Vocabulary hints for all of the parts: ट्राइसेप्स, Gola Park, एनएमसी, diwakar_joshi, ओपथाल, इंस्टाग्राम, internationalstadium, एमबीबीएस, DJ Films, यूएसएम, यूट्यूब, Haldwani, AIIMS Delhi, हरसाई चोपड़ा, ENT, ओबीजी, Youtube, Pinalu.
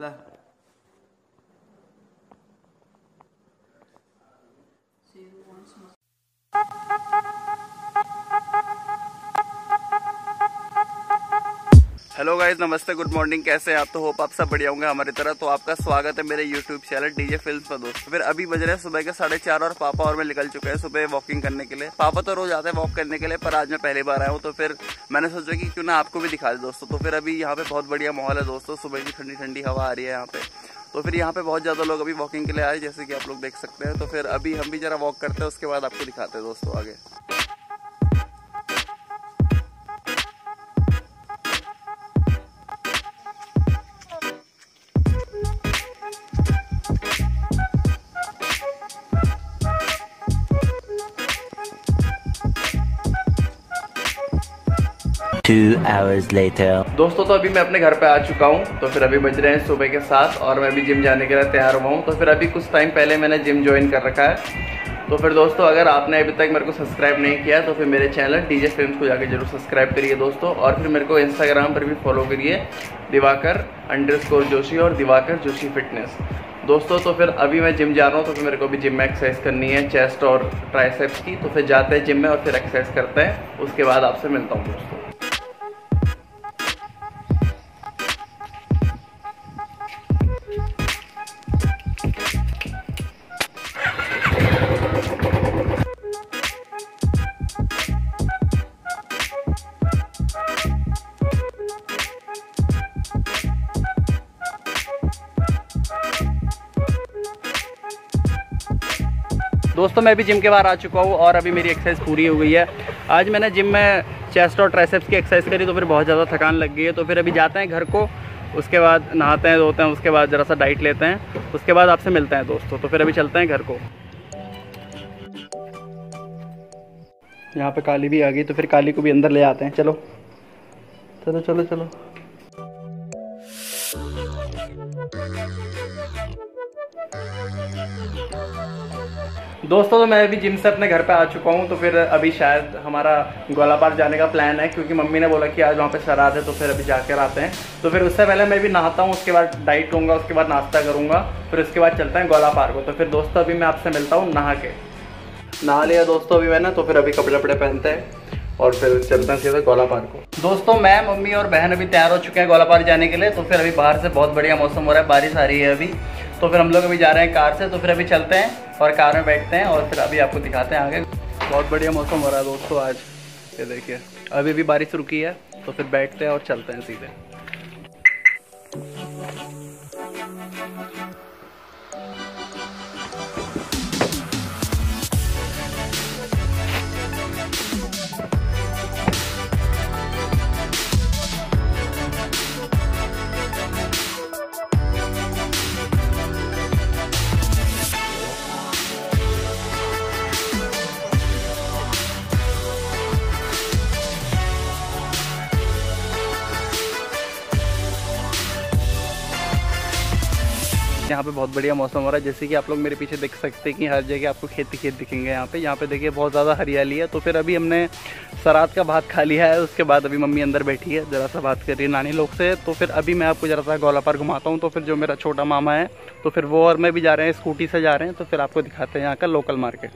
Hello guys, नमस्ते, good morning. कैसे हैं आप? तो होप आप सब बढ़िया होंगे हमारी तरह। तो आपका स्वागत है मेरे यूट्यूब चैनल डीजे फिल्म्स पर। दोस्तों फिर अभी बज रहे हैं सुबह के 4:30 और पापा और मैं निकल चुके हैं सुबह वॉकिंग करने के लिए। पापा तो रोज आते हैं वॉक करने के लिए, पर आज मैं पहली बार आया हूँ, तो फिर मैंने सोचा कि क्यों ना आपको भी दिखा दें दोस्तों। तो फिर अभी यहाँ पे बहुत बढ़िया माहौल है दोस्तों, सुबह की ठंडी ठंडी हवा आ रही है यहाँ पे। तो फिर यहाँ पे बहुत ज़्यादा लोग अभी वॉकिंग के लिए आए, जैसे कि आप लोग देख सकते हैं। तो फिर अभी हम भी जरा वॉक करते हैं, उसके बाद आपको दिखाते हैं दोस्तों आगे। दोस्तों तो अभी मैं अपने घर पे आ चुका हूँ। तो फिर अभी बज रहे हैं सुबह के 7 और मैं भी जिम जाने के लिए तैयार हुआ हूँ। तो फिर अभी कुछ टाइम पहले मैंने जिम ज्वाइन कर रखा है। तो फिर दोस्तों अगर आपने अभी तक मेरे को सब्सक्राइब नहीं किया तो फिर मेरे चैनल डीजे फिल्म्स को जाकर जरूर सब्सक्राइब करिए दोस्तों। और फिर मेरे को इंस्टाग्राम पर भी फॉलो करिए, divakar_joshi और divakarjoshi फिटनेस दोस्तों। तो फिर अभी मैं जिम जा रहा हूँ, तो फिर मेरे को भी जिम में एक्सरसाइज करनी है चेस्ट और ट्राइसेप्स की। तो फिर जाते हैं जिम में और फिर एक्सरसाइज करते हैं, उसके बाद आपसे मिलता हूँ दोस्तों। दोस्तों मैं भी जिम के बाहर आ चुका हूँ और अभी मेरी एक्सरसाइज पूरी हो गई है। आज मैंने जिम में चेस्ट और ट्राइसेप्स की एक्सरसाइज करी, तो फिर बहुत ज़्यादा थकान लग गई है। तो फिर अभी जाते हैं घर को, उसके बाद नहाते हैं, धोते हैं, उसके बाद ज़रा सा डाइट लेते हैं, उसके बाद आपसे मिलते हैं दोस्तों। तो फिर अभी चलते हैं घर को। यहाँ पर काली भी आ गई, तो फिर काली को भी अंदर ले आते हैं। चलो चलो चलो चलो। दोस्तों तो मैं अभी जिम से अपने घर पे आ चुका हूँ। तो फिर अभी शायद हमारा गोला पार्क जाने का प्लान है, क्योंकि मम्मी ने बोला कि आज वहाँ पे शरारत है। तो फिर अभी जाकर आते हैं। तो फिर उससे पहले मैं भी नहाता हूँ, उसके बाद डाइट लूँगा, उसके बाद नाश्ता करूँगा, फिर उसके बाद चलता है गोला पार्क को। तो फिर दोस्तों अभी मैं आपसे मिलता हूँ नहा के। नहा लिया दोस्तों अभी मैंने, तो फिर अभी कपड़े वपड़े पहनते हैं और फिर चलते हैं सीधे गोला पार्क को। दोस्तों मैं, मम्मी और बहन अभी तैयार हो चुके हैं गोला पार्क जाने के लिए। तो फिर अभी बाहर से बहुत बढ़िया मौसम हो रहा है, बारिश आ रही है अभी। तो फिर हम लोग अभी जा रहे हैं कार से। तो फिर अभी चलते हैं और कार में बैठते हैं और फिर अभी आपको दिखाते हैं आगे। बहुत बढ़िया मौसम हो रहा है दोस्तों आज, ये देखिए अभी भी बारिश रुकी है। तो फिर बैठते हैं और चलते हैं सीधे। यहाँ पे बहुत बढ़िया मौसम हो रहा है, जैसे कि आप लोग मेरे पीछे देख सकते हैं कि हर जगह आपको खेत ही खेत दिखेंगे। यहाँ पे देखिए बहुत ज़्यादा हरियाली है। तो फिर अभी हमने सरात का भात खा लिया है, उसके बाद अभी मम्मी अंदर बैठी है, ज़रा सा बात कर रही है नानी लोग से। तो फिर अभी मैं आपको ज़रा सा गोला पार्क घुमाता हूँ। तो फिर जो मेरा छोटा मामा है, तो फिर वो और मैं भी जा रहे हैं, स्कूटी से जा रहे हैं। तो फिर आपको दिखाते हैं यहाँ का लोकल मार्केट।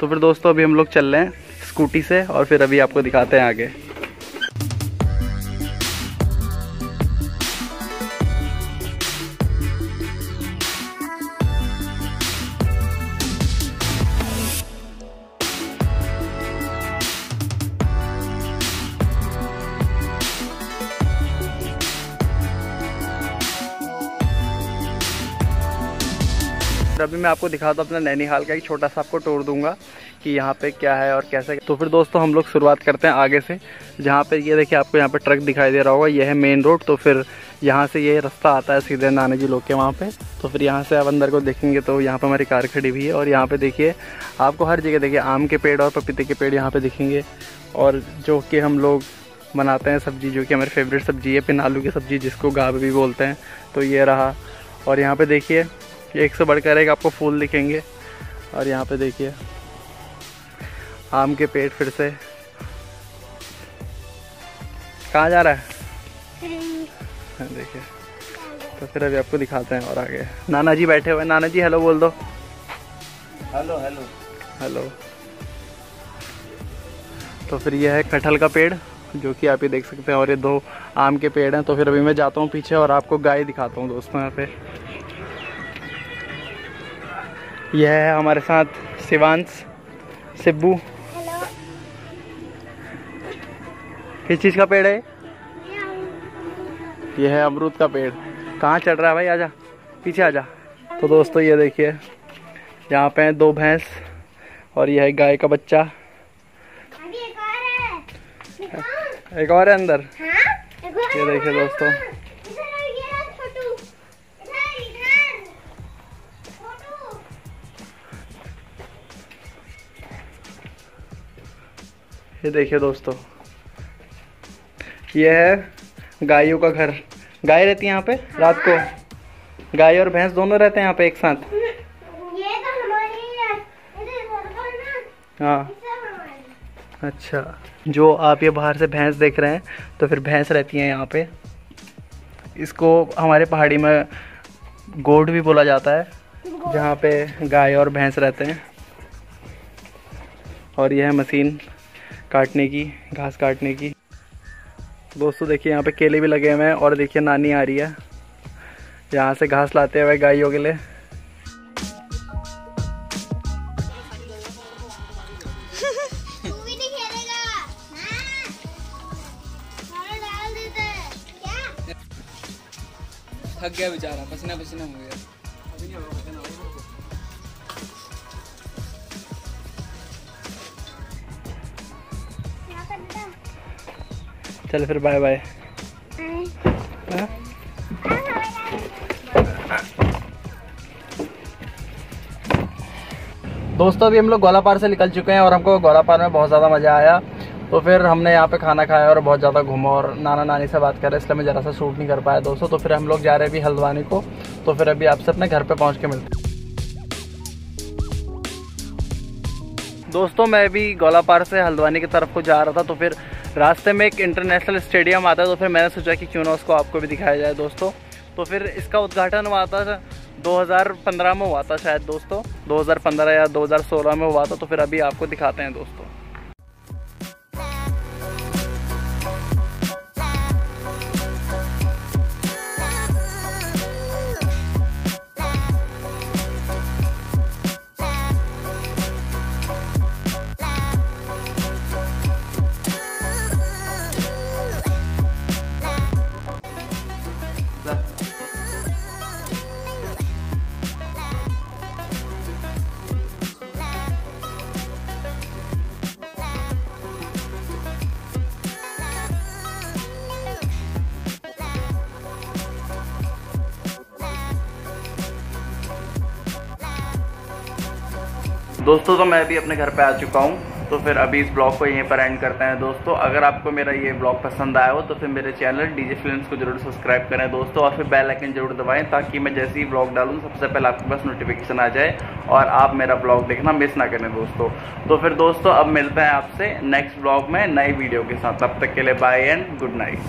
तो फिर दोस्तों अभी हम लोग चल रहे हैं स्कूटी से और फिर अभी आपको दिखाते हैं आगे। अभी मैं आपको दिखाता हूँ अपना नैनीहाल का एक छोटा सा आपको टूर दूंगा कि यहाँ पे क्या है और कैसे। तो फिर दोस्तों हम लोग शुरुआत करते हैं आगे से, जहाँ पे ये देखिए आपको यहाँ पे ट्रक दिखाई दे रहा होगा, यह है मेन रोड। तो फिर यहाँ से ये रास्ता आता है सीधे नाना जी लोग के वहाँ पे। तो फिर यहाँ से आप अंदर को देखेंगे तो यहाँ पर हमारी कार खड़ी हुई है। और यहाँ पर देखिए आपको हर जगह देखिए आम के पेड़ और पपीते के पेड़ यहाँ पर दिखेंगे। और जो कि हम लोग बनाते हैं सब्जी, जो कि हमारी फेवरेट सब्जी है पिनालू की सब्जी, जिसको गाब भी बोलते हैं, तो ये रहा। और यहाँ पर देखिए एक से बढ़कर एक आपको फूल दिखेंगे। और यहाँ पे देखिए आम के पेड़, फिर से कहाँ जा रहा है? देखिए, तो फिर अभी आपको दिखाते हैं और आगे। नाना जी बैठे हुए हैं, नाना जी हेलो बोल दो। Hello hello hello. तो फिर यह है कटहल का पेड़ जो कि आप ये देख सकते हैं, और ये दो आम के पेड़ हैं। तो फिर अभी मैं जाता हूँ पीछे और आपको गाय दिखाता हूँ दोस्तों। यहाँ पे यह है हमारे साथ शिवांश, सिब्बू। किस चीज़ का पेड़ है? यह है अमरूद का पेड़। कहाँ चढ़ रहा है भाई, आजा पीछे आजा। तो दोस्तों ये देखिए यहाँ पे हैं दो भैंस और यह है गाय का बच्चा। एक और है अंदर। ये देखिए दोस्तों, ये देखिए दोस्तों, ये है गायों का घर। गाय रहती है यहाँ पे। हाँ। रात को गाय और भैंस दोनों रहते हैं यहाँ पे एक साथ। ये तो हमारी है। हाँ हमारी। अच्छा, जो आप ये बाहर से भैंस देख रहे हैं तो फिर भैंस रहती हैं यहाँ पे। इसको हमारे पहाड़ी में गोड़ भी बोला जाता है, जहाँ पे गाय और भैंस रहते हैं। और यह है मशीन काटने की, घास काटने की। दोस्तों देखिए यहाँ पे केले भी लगे हुए हैं, और देखिए नानी आ रही है यहाँ से घास लाते हुए गायों के लिए। थक गया बेचारा, पसीना पसीना हो गया। चल फिर बाय बाय। दोस्तों अभी हम लोग गोला पार्क से निकल चुके हैं और हमको गोला पार्क में बहुत ज़्यादा मज़ा आया। तो फिर हमने यहाँ पे खाना खाया और बहुत ज़्यादा घूमा और नाना नानी से बात करा, इसलिए मैं ज़रा सा शूट नहीं कर पाया दोस्तों। तो फिर हम लोग जा रहे हैं अभी हल्द्वानी को। तो फिर अभी आपसे अपने घर पे पहुँच के मिलते हैं। दोस्तों मैं अभी गोला पार्क से हल्द्वानी की तरफ को जा रहा था, तो फिर रास्ते में एक इंटरनेशनल स्टेडियम आता है। तो फिर मैंने सोचा कि क्यों ना उसको आपको भी दिखाया जाए दोस्तों। तो फिर इसका उद्घाटन हुआ था 2015 में हुआ था शायद दोस्तों, 2015 या 2016 में हुआ था। तो फिर अभी आपको दिखाते हैं दोस्तों। दोस्तों तो मैं अभी अपने घर पे आ चुका हूँ। तो फिर अभी इस ब्लॉग को यहीं पर एंड करते हैं दोस्तों। अगर आपको मेरा ये ब्लॉग पसंद आया हो तो फिर मेरे चैनल डीजे फिल्म्स को जरूर सब्सक्राइब करें दोस्तों, और फिर बेल आइकन जरूर दबाएं ताकि मैं जैसे ही ब्लॉग डालूँ सबसे पहले आपके पास नोटिफिकेशन आ जाए और आप मेरा ब्लॉग देखना मिस ना करें दोस्तों। तो फिर दोस्तों अब मिलते हैं आपसे नेक्स्ट ब्लॉग में नई वीडियो के साथ। तब तक के लिए बाय एंड गुड नाइट।